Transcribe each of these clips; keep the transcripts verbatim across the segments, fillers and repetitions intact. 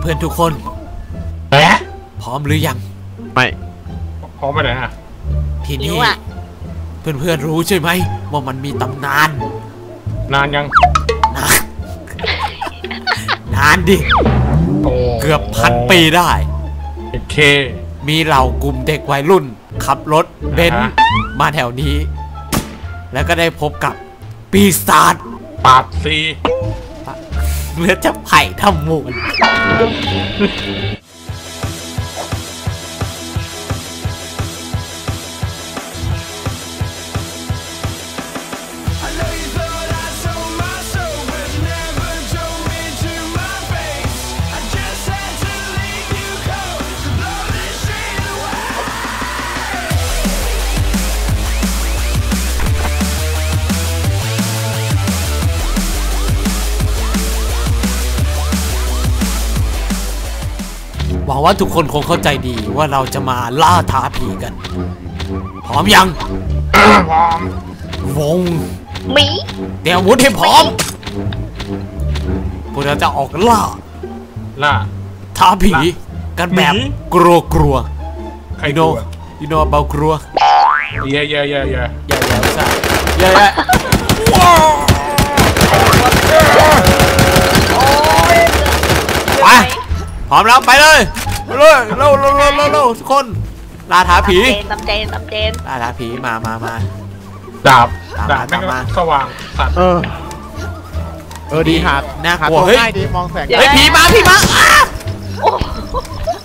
เพื่อนๆทุกคนพร้อมหรือยังไม่พร้อมไปไหนฮะทีนี้เพื่อนๆรู้ใช่ไหมว่ามันมีตำนานนานยังนานดิเกือบพันปีได้โอเคมีเหล่ากลุ่มเด็กวัยรุ่นขับรถเบนซ์มาแถวนี้แล้วก็ได้พบกับปีศาจปราบซีเลือดจะไผ่ทำมูลหวังว่าทุกคนคงเข้าใจดีว่าเราจะมาล่าท้าผีกันพร้อมยังพร้อมวงมีเตรียมอาวุธให้พร้อมพวกเราจะออกล่าล่าท้าผีกันแบบกลัวกลัวใครโน่ยูโน่เบากลัวเยอะๆๆๆเยอะๆใช่เยอะๆว้าไปพร้อมแล้วไปเลยเลยเร็วเร็วเร็วเร็วทุกคนลาท้าผีตำเจนตำเจนลาท้าผีมามามาดาบดาบมาสว่างสัตว์เออเออดีหาดหน้าหาดง่ายดีมองแสงเฮ้ยผีมาผีมา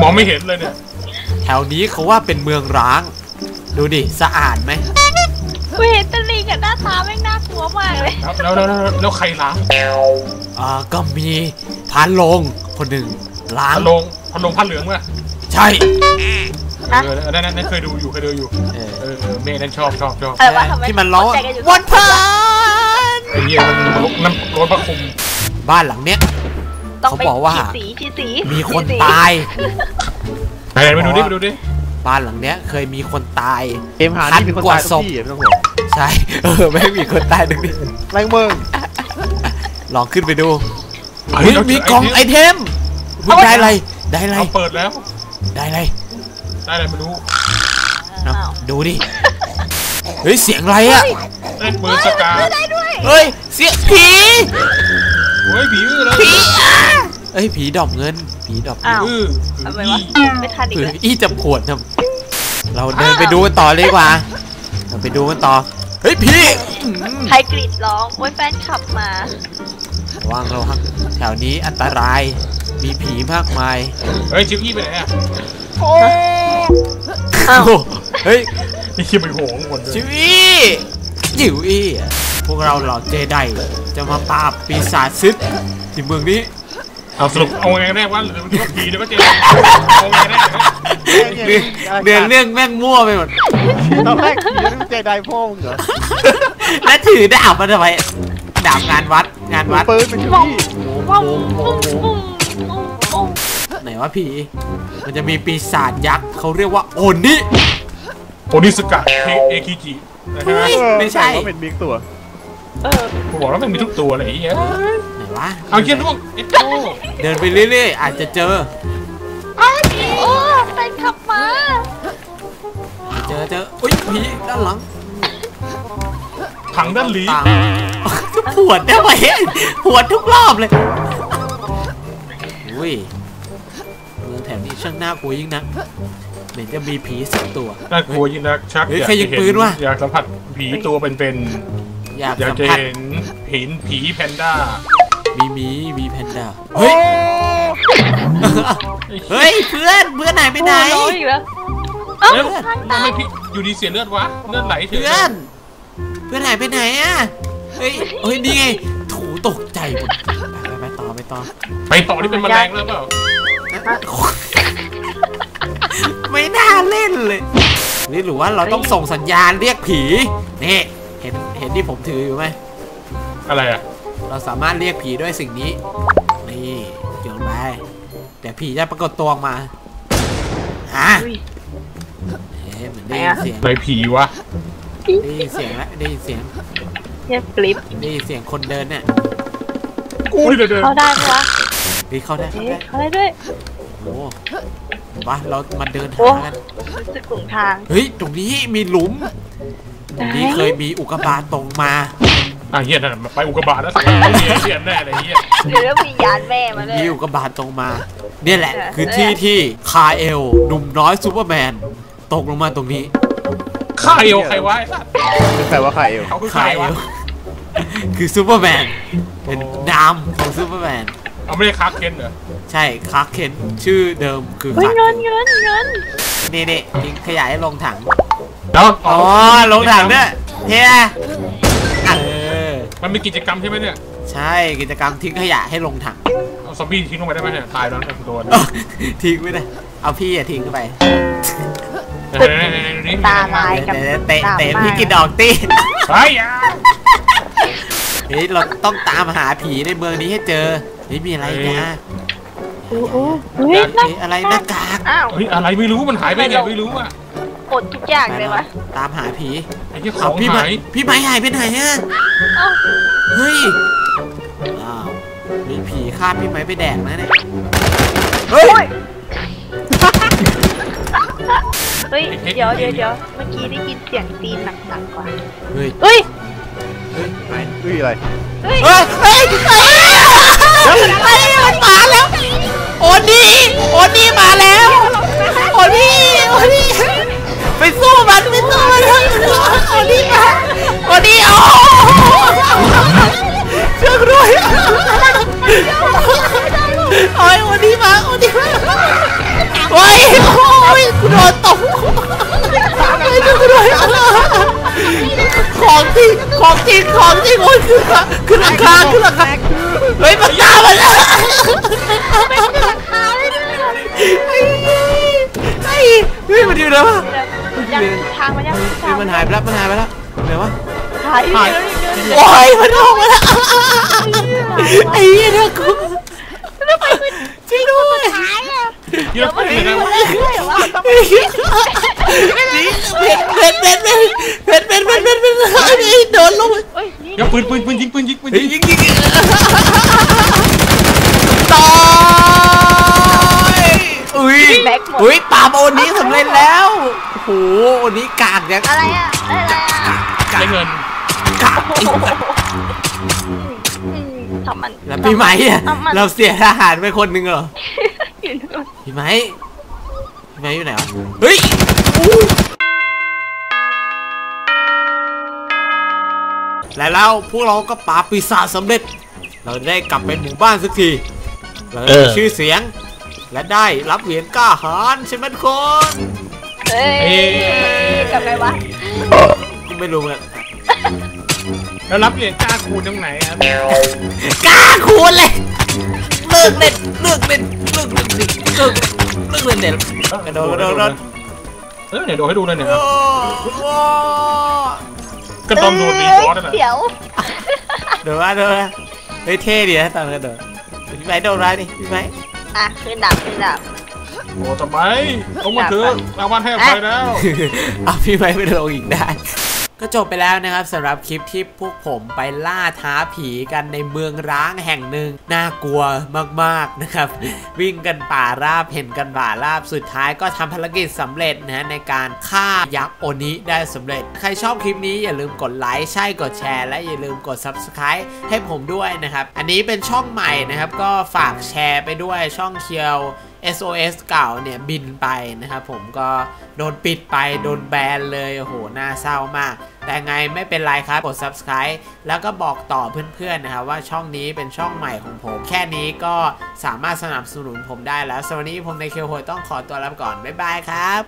มองไม่เห็นเลยเนี่ยแถวนี้เขาว่าเป็นเมืองร้างดูดิสะอาดไหมกูเห็นตะลิงกับหน้าตาแม่งน่ากลัวมากเลยแล้วแล้วแล้วใครล้างอ่าก็มีพานลงคนหนึ่งล้างลงพลงผ้าเหลืองเมื่อใช่เออนั่นนั่นเคยดูอยู่เคยดูอยู่เออเมย์นั่นชอบชอบชอบที่มันร้องวันพันไอ้เหี้ยมันลุกน้ำร้อนประคุมบ้านหลังเนี้ยเขาบอกว่ามีคนตายไปไปดูดิไปดูดิบ้านหลังเนี้ยเคยมีคนตายเอ็มหานี่มีคนตายทุกที่ไม่ต้องห่วงใช่เออไม่มีคนตายตรงนี้แรงเมืองลองขึ้นไปดูมีกองไอเทมได้อะไรได้อะไรเปิดแล้วได้อะไรได้อะไรไม่รู้ดูดิเฮ้ยเสียงอะไรอ่ะเล่นปืนสกาเฮ้ยเสียงผีเฮ้ยผีอื้อเลยผีเฮ้ยผีดอกเงินผีดอกอื้ออะไรวะไม่ทันอีกอีจับขวดนะเราเดินไปดูกันต่อเลยกว่าเราไปดูกันต่อเฮ้ยผีใครกรีดร้องโอ้ยแฟนขับมาระวังเราครับแถวนี้อันตรายมีผีมากมายเฮ้ยชิวกี้ไปไหนอ่ะโอ้เฮ้ยนี่คิดไปโหงคนชิวกี้ชิวกี้พวกเราเหล่าเจไดจะมาปราบปีศาจซึดที่เมืองนี้เอาสรุปเอาไงแรกว่าหรือว่าผีหรือว่าเจไดเอาไงแรกเดืองเรื่องแม่งมั่วไปหมดตอนแรกเจไดพ่อเหรอแล้วถือดาบมาทำไมดาบงานวัดงานวัดปืนเป็นพี่ไหนวะผีมันจะมีปีศาจยักษ์เขาเรียกว่าโอนิโอนิสกัดเอคิจิไม่ใช่เขาเป็นบิ๊กตัวเออผมบอกแล้วมันมีทุกตัวอะไรอย่างเงี้ยไหนวะเอาเขี้ยนร่วงเอโตเดินไปเรื่อยๆอาจจะเจอโอ้ไปขับมาเจอเจออุ้ยผีด้านหลังถังด้านหลีก็ปวดได้ไหมปวดทุกรอบเลยอุ้ยเมืองแถวนี้ช่างน่ากลัวยิ่งนักเหมือนจะมีผีสักตัวน่ากลัวยิ่งนักชักอยากยิงปืนว่ะอยากสัมผัสผีตัวเป็นๆอยากจะเห็นเห็นผีแพนด้ามีมีมีแพนด้าเฮ้ยเฮ้ยเพื่อนเพื่อนไหนไปไหนเอ้าไม่พี่อยู่ดีเสียเลือดวะเลือดไหลเพื่อนเพื่อนไหนไปไหนอ่ะเฮ้ยเฮ้ยนี่ไงถูตกใจหมดไปต่อไปต่อไปต่อที่เป็นแมลงเลยเปล่าไม่น่าเล่นเลยนี่หรือว่าเราต้องส่งสัญญาณเรียกผีนี่เห็นเห็นที่ผมถืออยู่ไหมอะไรอ่ะเราสามารถเรียกผีด้วยสิ่งนี้นี่เกี่ยวไปแต่ผีจะปรากฏตัวมาฮะเอ๊ะเหมือนได้ยินเสียงอะไรผีวะได้ยินเสียงแล้วได้ยินเสียงเงียบกริบได้ยินเสียงคนเดินเนี่ยกูเดินเข้าได้ไหมวะ เฮ้ยเข้าได้เข้าได้เข้าได้ด้วยโอ้มาเรามาเดินทางกันสึกหลงทางเฮ้ยตรงนี้มีหลุมตรงนี้เคยมีอุกกาบาตตกมาอ่ะเฮียนั่นไปอุกกาบาตแล้วเฮียเฮียแน่เลยเฮียเดี๋ยวมียานแม่มาเลยมีอุกกาบาตตกมาเนี่ยแหละคือที่ที่คาเอลหนุ่มน้อยซูเปอร์แมนตกลงมาตรงนี้คาเอลใครวะใครวะคาเอลคาเอลคือซูเปอร์แมนเป็นนามของซูเปอร์แมนเขาไม่ได้คาร์เคนเหรอใช่คาร์เคนชื่อเดิมคือเงินเงินเงินนี่นี่ขยายลงถังอ๋อลงถังเนี่ยเฮียมันมีกิจกรรมใช่ไหมเนี่ยใช่กิจกรรมทิ้งขยะให้ลงถังเอาซอมบี้ทิ้งลงไปได้ไหมเนี่ยตายแล้วตัวทิ้งไม่ได้เอาพี่อย่าทิ้งเข้าไปตาลายกับเตะเตะพี่กินดอกตีเฮ้ยนี่เราต้องตามหาผีในเมืองนี้ให้เจอนี่มีอะไรนะโอ้โหอะไรหน้ากากอ้าวอะไรไม่รู้มันหายไปไหนไม่รู้อ่ะหมดทุกอย่างเลยวะตามหาผีไอ้ที่เขาพี่ไม้พี่ไม้หายไปไหนฮะเฮ้ยอ้าวมีผีฆ่าพี่ไม้ไปแดกนะเนี่ยเฮ้ยเฮ้ยเดี๋ยวเดี๋ยวเดี๋ยวเมื่อกี้ได้ยินเสียงตีนหนักๆกว่าเฮ้ยเฮ้ยเฮ้ยอะไรเฮ้ยเฮ้ยเฮ้ยมันมาแล้วโอ้นี่โอ้นี่มาแล้วโอ้นี่โอ้นี่ไปสู้มันไปสู้มันโอ้นี่มาโอ้นี่โอ้เชือกรวยโอ้ยโอ้นี่มาโอ้นี่โอ้ยโอ้ยกูโดนตบโอ้ยกูโดนของจริงของจริงของจริงโอ้ยคือคือราคาคือราคาเฮ้ยมันตามมาแล้วไอ้เฮ้ยมันอยู่แล้วทางมันยังมันหายไปแล้วมันหายไปแล้วเดี๋ยววะหายโอ้ยมันออกมาแล้วไอ้เนี่ยนะกูช่วยด้วยเดี๋ยวมันอยู่แล้วเบ็ดเบ็ดเบ็ดเบ็ดเบ็ดเบ็ดเบ็ดเบ็ดโดนลงอย่าปืนปืนปืนยิงปืนยิงปืนยิงยิงยิงตายอุ้ยอุ้ยปาโอนี้สำเร็จแล้วโอ้โหโอนี้กากอย่างอะไรอ่ะอะไรอ่ะกากเงินกากแล้วพี่ไม้เราเสียทหารไปคนหนึ่งเหรอพี่ไม้พี่ไม้อยู่ไหนวะเฮ้ยแล้วพวกเราก็ปราบปีศาจสำเร็จเราได้กลับไปหมู่บ้านสักทีเราได้ชื่อเสียงและได้รับเหรียญกล้าหาญใช่ไหมคนเฮ้ยกลับไปวะไม่รู้เลยแล้วรับเหรียญกล้าคูณตรงไหนครับกล้าคูณเลยเลือกเล่นเลือกเล่นเลือกเล่นเลือกเล่นเด็ดกระโดดกระโดดกระโดดเออเดี๋ยวดูให้ดูเลยเนี่ยก็ต้องโดนดีบอสนะเดี๋ยวเดี๋ยวว่าเดี๋ยวเฮ้ยเท่ดีนะตอนนี้เดี๋ยวพี่ไม้โดนร้ายดิพี่ไม้อ่ะขึ้นดับขึ้นดับโอ้ทำไมต้องมาถือรางวัลให้ไปแล้วอ่ะพี่ไม้ไม่ได้ลงอีกได้ก็จบไปแล้วนะครับสำหรับคลิปที่พวกผมไปล่าท้าผีกันในเมืองร้างแห่งหนึ่งน่ากลัวมากๆนะครับวิ่งกันป่าราบเห็นกันป่าราบสุดท้ายก็ทำภารกิจสำเร็จนะในการฆ่ายักษ์โอนิได้สำเร็จใครชอบคลิปนี้อย่าลืมกดไลค์ใช่กดแชร์และอย่าลืมกด ซับสไครบ์ ให้ผมด้วยนะครับอันนี้เป็นช่องใหม่นะครับก็ฝากแชร์ไปด้วยช่องเคียวเอส โอ เอส เก่าเนี่ยบินไปนะครับผมก็โดนปิดไปโดนแบนเลยโอ้โหน่าเศร้ามากแต่ไงไม่เป็นไรครับกด ซับสไครบ์ แล้วก็บอกต่อเพื่อนๆนะครับว่าช่องนี้เป็นช่องใหม่ของผมแค่นี้ก็สามารถสนับสนุนผมได้แล้วสวัสดีผมในเคียวโฮยต้องขอตัวลาไปก่อนบ๊ายบายครับ